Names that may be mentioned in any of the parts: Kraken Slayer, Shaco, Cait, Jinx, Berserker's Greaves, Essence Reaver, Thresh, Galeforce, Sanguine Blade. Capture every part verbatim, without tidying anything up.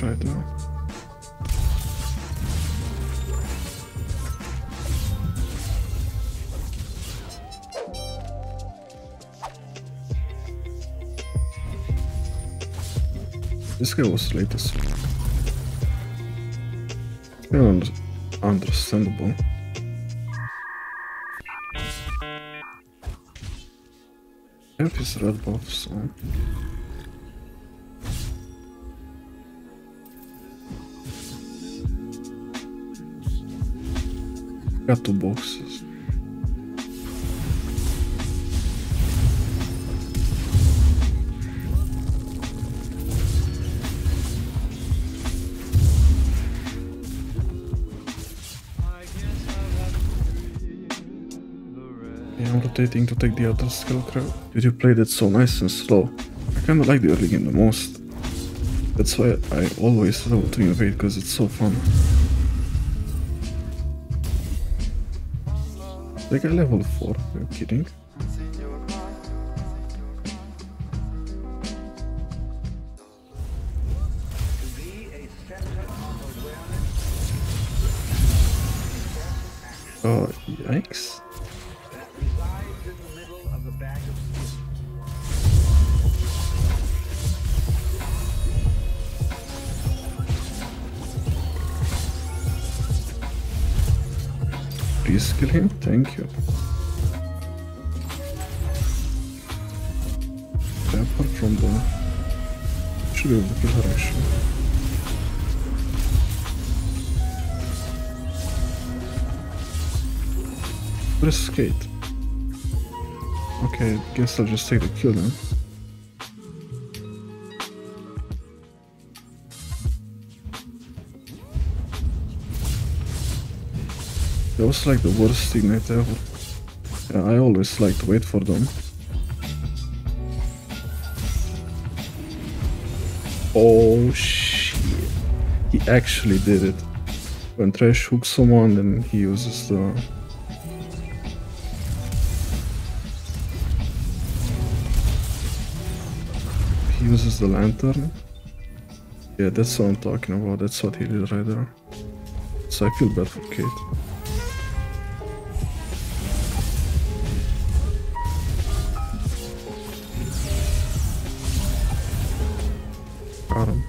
be right now. This guy was late as fuck. Kind of understandable. I have his red buff, so... Got two boxes. Rotating to take the other skill crowd. Dude, you played it so nice and slow. I kinda like the early game the most. That's why I always love to invade, because it's so fun. Like I level four, are you kidding? Oh, yikes. Please kill him, thank you. Tap her from the... Should be able to kill her actually. Where's Cait? Okay, I guess I'll just take the kill then. That was like the worst ignite ever. Yeah, I always like to wait for them. Oh shit. He actually did it. When Thresh hooks someone, then he uses the... uses the lantern. Yeah, that's what I'm talking about. That's what he did right there. So I feel bad for Cait. Got him.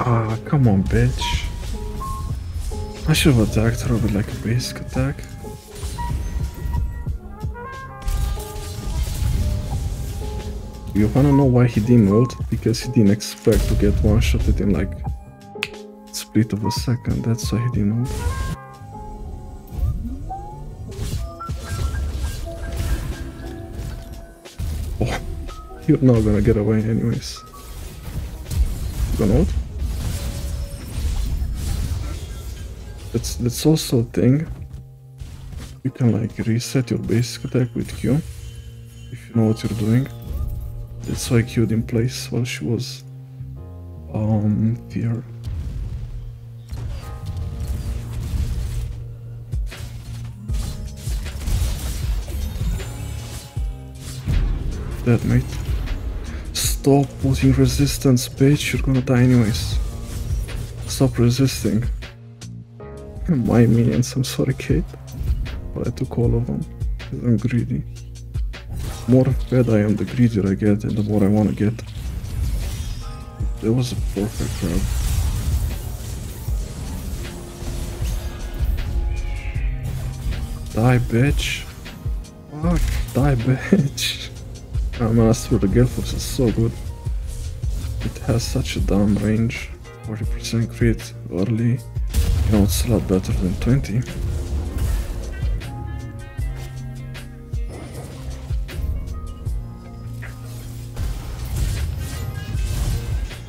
Ah, come on, bitch. I should have attacked her with like a basic attack. You wanna know why he didn't ult? Because he didn't expect to get one-shotted in like split of a second, that's why he didn't ult. Oh, you're not gonna get away anyways. You gonna ult? That's, that's also a thing. You can like reset your basic attack with Q if you know what you're doing. That's why I Q'd in place while she was um here. Dead, mate. Stop putting resistance, bitch, you're gonna die anyways. Stop resisting. My minions, I'm sorry, Cait, but I took all of them because I'm greedy. The more fed I am, the greedier I get, and the more I want to get. That was a perfect grab. Die, bitch. Fuck, die, bitch. I mean, I swear the Galeforce is so good. It has such a down range, forty percent crit early. You know, it's a lot better than twenty.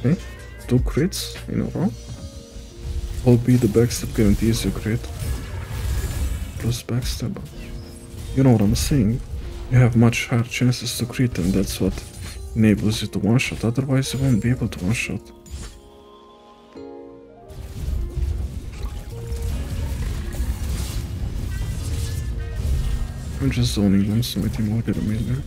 Okay, two crits in a row. Albeit the backstab guarantees you crit. Plus backstab. You know what I'm saying? You have much higher chances to crit, and that's what enables you to one-shot, otherwise you won't be able to one-shot. I'm just zoning them so my team will get amazing.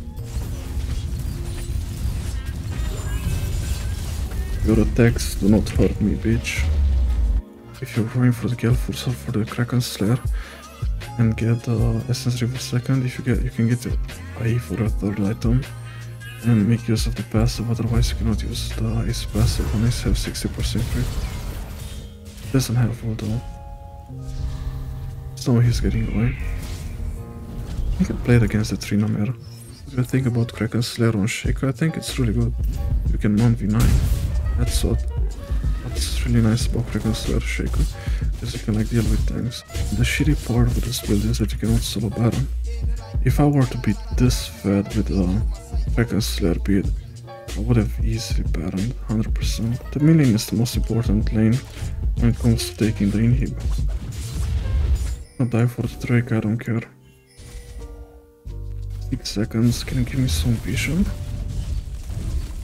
Your attacks do not hurt me, bitch. If you're going for the Galeforce or for the Kraken Slayer and get uh, Essence Reaver second, if you get, you can get your A E for a third item and make use of the passive, otherwise you cannot use the Ace passive unless you have sixty percent crit. Doesn't helpful though. So he's getting away. I can play it against the Trinomere. What do you think about Kraken Slayer on Shaco? I think it's really good. You can one v nine. That's what. That's really nice about Kraken Slayer Shaco, because you can like deal with tanks. The shitty part of this build is that you cannot solo Baron. If I were to be this fed with a uh, Kraken Slayer build, I would have easily Baroned one hundred percent. The mid-lane is the most important lane when it comes to taking the inhib. I'm gonna die for the Drake, I don't care. six seconds, can you give me some vision?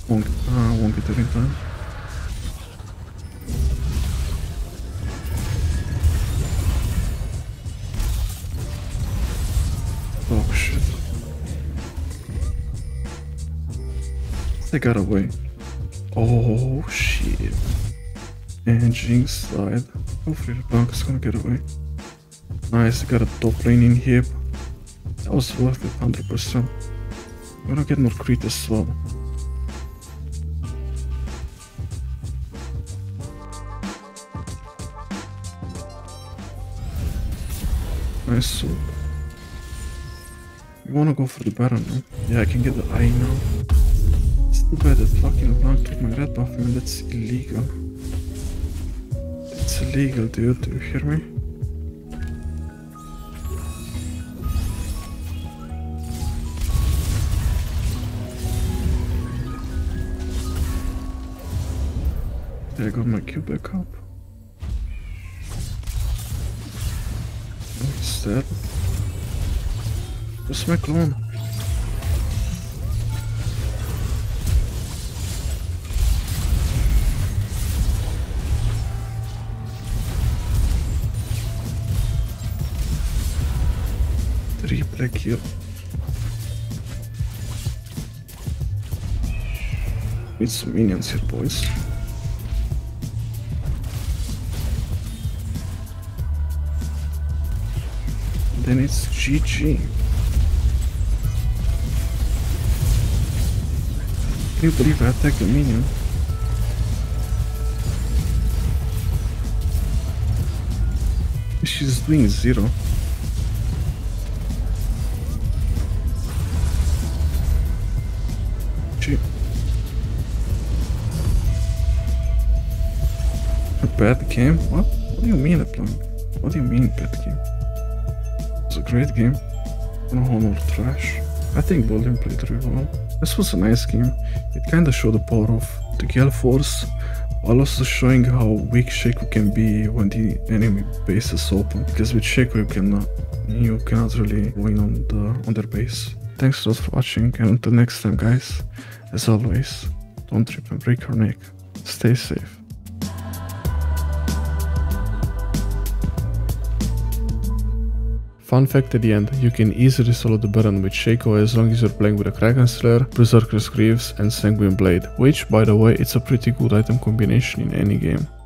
Won't, ah, won't get it in time. Oh shit. They got away. Oh shit. And Jinx died. Hopefully the punk is gonna get away. Nice, got a top lane in here. That was worth it, one hundred percent. I'm gonna get more crit as well. Nice, so you wanna go for the Baron, no? Yeah, I can get the eye now. It's too bad that fucking Blanc took my red buff, man, that's illegal. It's illegal, dude, do you hear me? I got my Q back up. Oh, he's dead. Where's my clone? Three black here. Need some minions here, boys. Then it's G G. Can you believe I attacked the minion? She's doing zero. She... A bad game? What? What do you mean, Plum? What do you mean, bad game? A great game. No honor trash. I think William played really well. This was a nice game. It kinda showed the power of the Galeforce, while also showing how weak Shaco can be when the enemy base is open. Because with Shaco you cannot, you cannot really win on the on their base. Thanks a lot for watching, and until next time, guys. As always, don't trip and break your neck. Stay safe. Fun fact at the end, you can easily solo the Baron with Shaco as long as you're playing with a Kraken Slayer, Berserker's Greaves and Sanguine Blade, which by the way it's a pretty good item combination in any game.